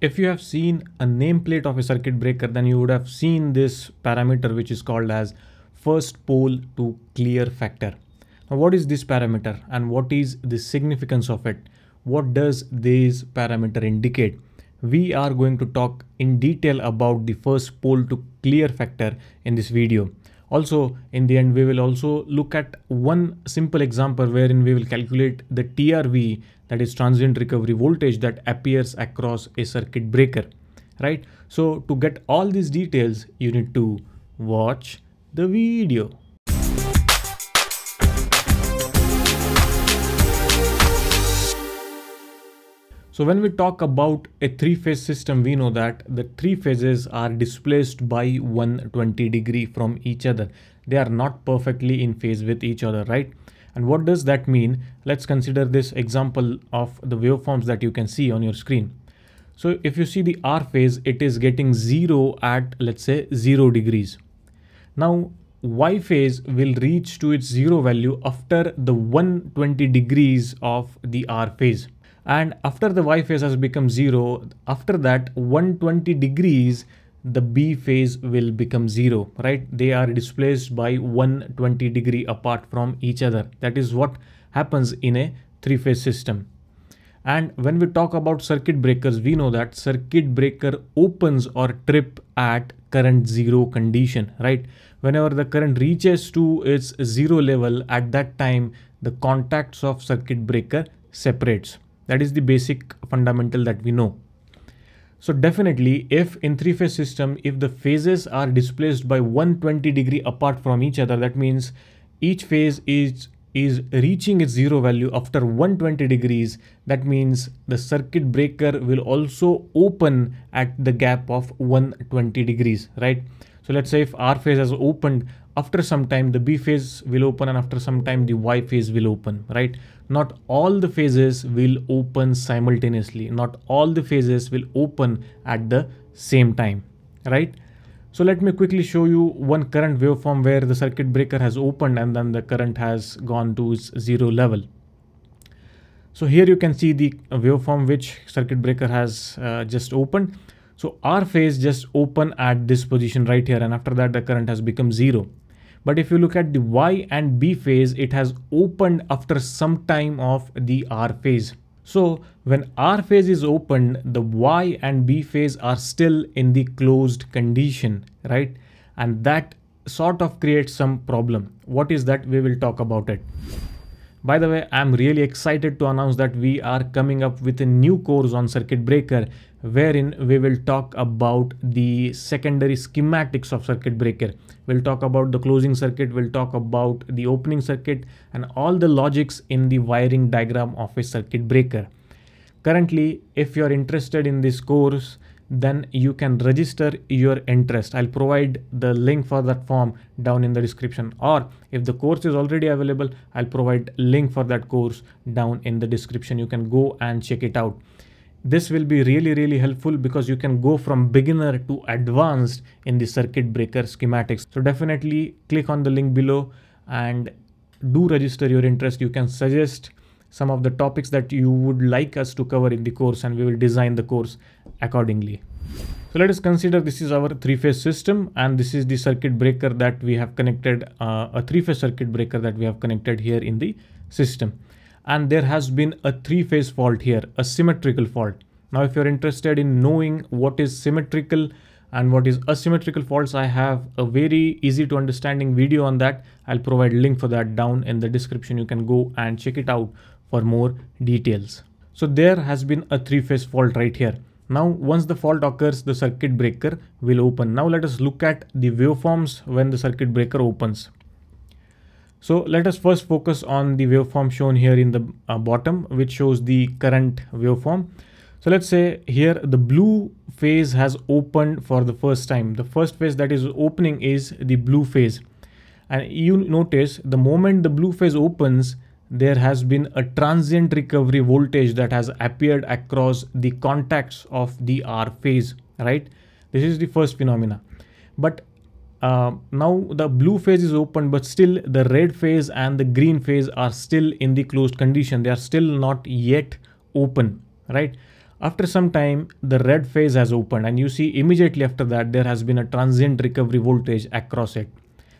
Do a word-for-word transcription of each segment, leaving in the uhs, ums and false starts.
If you have seen a nameplate of a circuit breaker, then you would have seen this parameter, which is called as first pole to clear factor. Now, what is this parameter and what is the significance of it? What does this parameter indicate? We are going to talk in detail about the first pole to clear factor in this video. Also, in the end, we will also look at one simple example wherein we will calculate the T R V, that is transient recovery voltage, that appears across a circuit breaker, right? So to get all these details, you need to watch the video. So when we talk about a three-phase system, we know that the three phases are displaced by one hundred twenty degrees from each other. They are not perfectly in phase with each other, right? And what does that mean? Let's consider this example of the waveforms that you can see on your screen. So if you see the R phase, it is getting zero at, let's say, zero degrees. Now, Y phase will reach to its zero value after the one hundred twenty degrees of the R phase. And after the Y phase has become zero, after that one hundred twenty degrees, the B phase will become zero, right? They are displaced by one hundred twenty degrees apart from each other. That is what happens in a three-phase system. And when we talk about circuit breakers, we know that circuit breaker opens or trip at current zero condition, right? Whenever the current reaches to its zero level, at that time, the contacts of circuit breaker separates. That is the basic fundamental that we know. So definitely, if in three-phase system, if the phases are displaced by one hundred twenty degrees apart from each other, that means each phase is, is reaching its zero value after one hundred twenty degrees. That means the circuit breaker will also open at the gap of one hundred twenty degrees, right? So let's say if R phase has opened, after some time the B phase will open, and after some time the Y phase will open, right? Not all the phases will open simultaneously. Not all the phases will open at the same time, right? So let me quickly show you one current waveform where the circuit breaker has opened and then the current has gone to its zero level. So here you can see the waveform which circuit breaker has uh, just opened. So R phase just open at this position right here, and after that the current has become zero. But if you look at the Y and B phase, it has opened after some time of the R phase. So when R phase is opened, the Y and B phase are still in the closed condition, right? And that sort of creates some problem. What is that? We will talk about it. By the way, I'm really excited to announce that we are coming up with a new course on circuit breaker, wherein we will talk about the secondary schematics of circuit breaker. We'll talk about the closing circuit, we'll talk about the opening circuit, and all the logics in the wiring diagram of a circuit breaker. Currently, if you're interested in this course, then you can register your interest. I'll provide the link for that form down in the description, or if the course is already available, I'll provide link for that course down in the description. You can go and check it out. This will be really, really helpful because you can go from beginner to advanced in the circuit breaker schematics. So definitely click on the link below and do register your interest. You can suggest some of the topics that you would like us to cover in the course, and we will design the course accordingly. So let us consider this is our three-phase system, and this is the circuit breaker that we have connected, uh, a three-phase circuit breaker that we have connected here in the system. And there has been a three-phase fault here, a symmetrical fault. Now, if you're interested in knowing what is symmetrical and what is asymmetrical faults, I have a very easy to understanding video on that. I'll provide link for that down in the description. You can go and check it out for more details. So there has been a three-phase fault right here. Now, once the fault occurs, the circuit breaker will open. Now let us look at the waveforms when the circuit breaker opens. So let us first focus on the waveform shown here in the uh, bottom, which shows the current waveform. So let's say here the blue phase has opened for the first time. The first phase that is opening is the blue phase. And you notice the moment the blue phase opens, there has been a transient recovery voltage that has appeared across the contacts of the R phase, right? This is the first phenomena. But uh, now the blue phase is open, but still the red phase and the green phase are still in the closed condition. They are still not yet open, right? After some time, the red phase has opened, and you see immediately after that there has been a transient recovery voltage across it.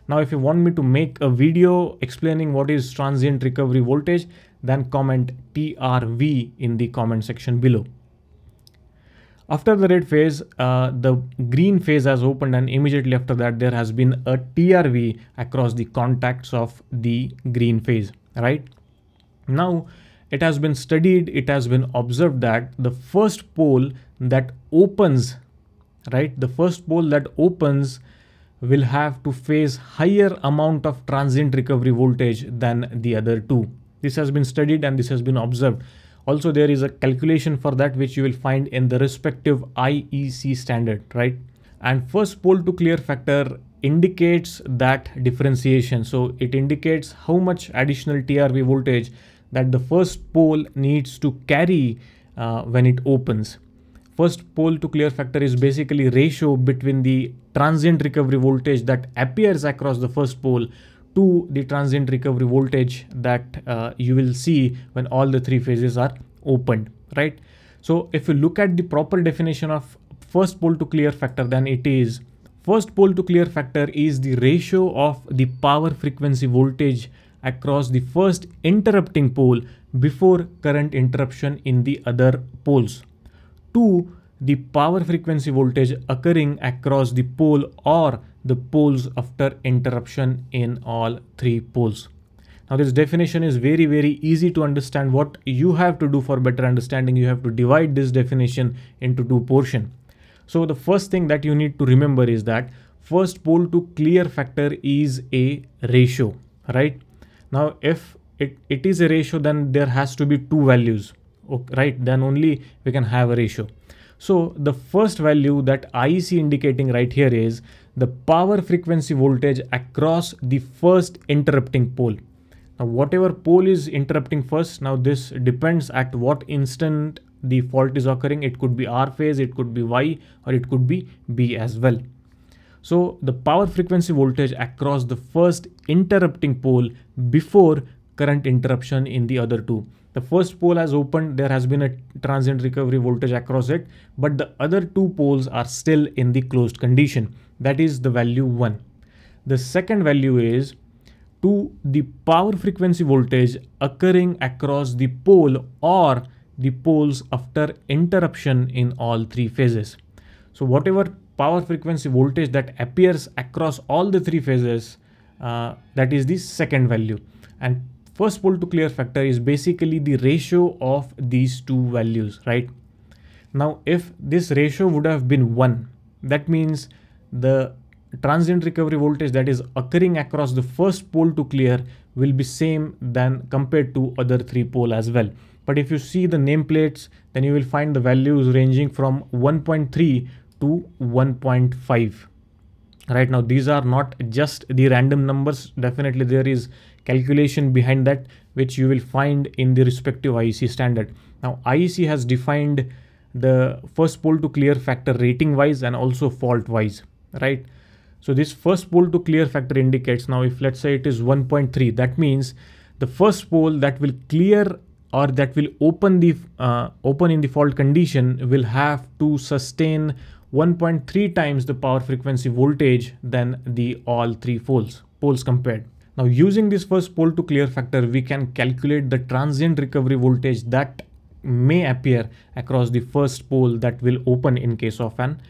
Now if you want me to make a video explaining what is transient recovery voltage, then comment T R V in the comment section below. After the red phase, uh, the green phase has opened, and immediately after that there has been a T R V across the contacts of the green phase, right? Now it has been studied, it has been observed that the first pole that opens, right, the first pole that opens will have to face higher amount of transient recovery voltage than the other two. This has been studied and this has been observed. Also, there is a calculation for that which you will find in the respective I E C standard, right? And first pole to clear factor indicates that differentiation. So it indicates how much additional T R V voltage that the first pole needs to carry uh, when it opens. First pole to clear factor is basically ratio between the transient recovery voltage that appears across the first pole to the transient recovery voltage that uh, you will see when all the three phases are opened, right? So if you look at the proper definition of first pole to clear factor, then it is first pole to clear factor is the ratio of the power frequency voltage across the first interrupting pole before current interruption in the other poles to the power frequency voltage occurring across the pole or the poles after interruption in all three poles. Now this definition is very very easy to understand. What you have to do for better understanding, you have to divide this definition into two portions. So the first thing that you need to remember is that first pole to clear factor is a ratio, right? Now if it, it is a ratio, then there has to be two values, right? Then only we can have a ratio. So the first value that I E C indicating right here is the power frequency voltage across the first interrupting pole. Now whatever pole is interrupting first, now this depends at what instant the fault is occurring. It could be R phase, it could be Y, or it could be B as well. So the power frequency voltage across the first interrupting pole before current interruption in the other two. The first pole has opened, there has been a transient recovery voltage across it, but the other two poles are still in the closed condition. That is the value one. The second value is to the power frequency voltage occurring across the pole or the poles after interruption in all three phases. So whatever power frequency voltage that appears across all the three phases, uh, that is the second value. And first pole to clear factor is basically the ratio of these two values, right? Now if this ratio would have been one, that means the transient recovery voltage that is occurring across the first pole to clear will be same than compared to other three pole as well. But if you see the nameplates, then you will find the values ranging from one point three to one point five. right? Now these are not just the random numbers, definitely there is calculation behind that which you will find in the respective I E C standard. Now I E C has defined the first pole to clear factor rating wise and also fault wise, right? So this first pole to clear factor indicates, now if let's say it is one point three, that means the first pole that will clear or that will open the uh, open in the fault condition will have to sustain one point three times the power frequency voltage than the all three poles poles compared. Now using this first pole to clear factor, we can calculate the transient recovery voltage that may appear across the first pole that will open in case of an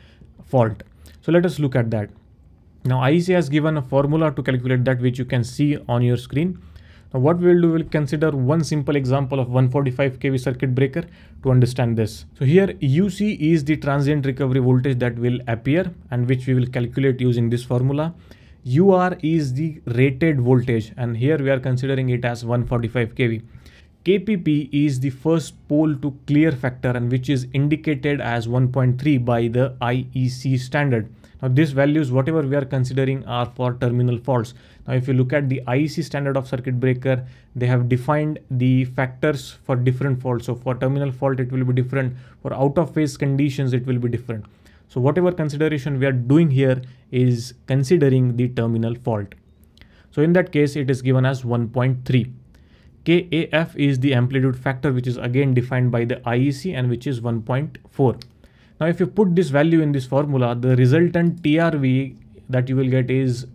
fault. So let us look at that. Now I E C has given a formula to calculate that, which you can see on your screen. Now what we will do, we will consider one simple example of one forty-five K V circuit breaker to understand this. So here U C is the transient recovery voltage that will appear and which we will calculate using this formula. U R is the rated voltage, and here we are considering it as one forty-five K V. K P P is the first pole to clear factor and which is indicated as one point three by the I E C standard. Now these values, whatever we are considering, are for terminal faults. Now if you look at the I E C standard of circuit breaker, they have defined the factors for different faults. So for terminal fault it will be different, for out of phase conditions it will be different. So whatever consideration we are doing here is considering the terminal fault. So in that case it is given as one point three. K A F is the amplitude factor, which is again defined by the I E C and which is one point four. Now, if you put this value in this formula, the resultant T R V that you will get is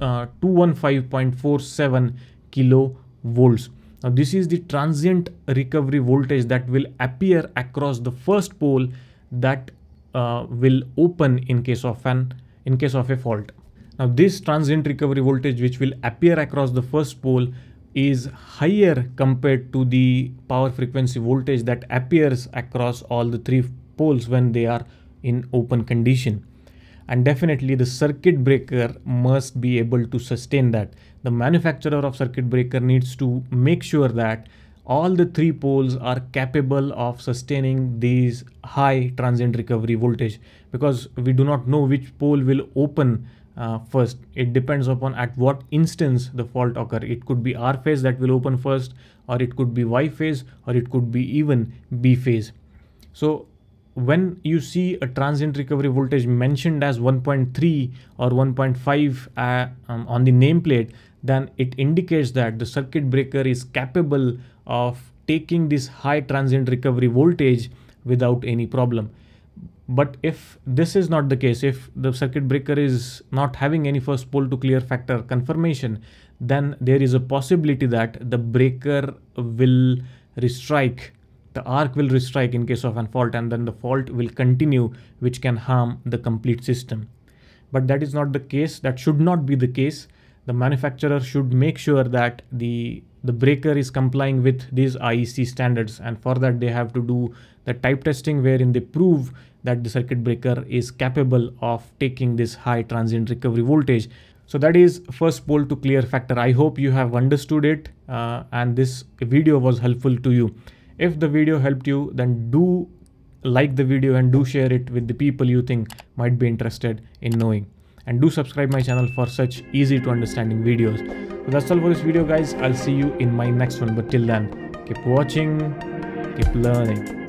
uh, two hundred fifteen point four seven kilovolts. Now, this is the transient recovery voltage that will appear across the first pole that uh, will open in case of an in case of a fault. Now, this transient recovery voltage which will appear across the first pole is higher compared to the power frequency voltage that appears across all the three poles when they are in open condition. And definitely the circuit breaker must be able to sustain that. The manufacturer of circuit breaker needs to make sure that all the three poles are capable of sustaining these high transient recovery voltage, because we do not know which pole will open Uh, first. It depends upon at what instance the fault occur. It could be R phase that will open first, or it could be Y phase, or it could be even B phase. So when you see a transient recovery voltage mentioned as one point three or one point five uh, um, on the nameplate, then it indicates that the circuit breaker is capable of taking this high transient recovery voltage without any problem. But if this is not the case, if the circuit breaker is not having any first pole to clear factor confirmation, then there is a possibility that the breaker will restrike, the arc will restrike in case of a fault, and then the fault will continue, which can harm the complete system. But that is not the case. That should not be the case. The manufacturer should make sure that the the breaker is complying with these I E C standards, and for that they have to do the type testing, wherein they prove that the circuit breaker is capable of taking this high transient recovery voltage. So that is first pole to clear factor. I hope you have understood it uh, and this video was helpful to you. If the video helped you, then do like the video and do share it with the people you think might be interested in knowing. And do subscribe my channel for such easy to understanding videos. So that's all for this video, guys. I'll see you in my next one. But till then, keep watching, keep learning.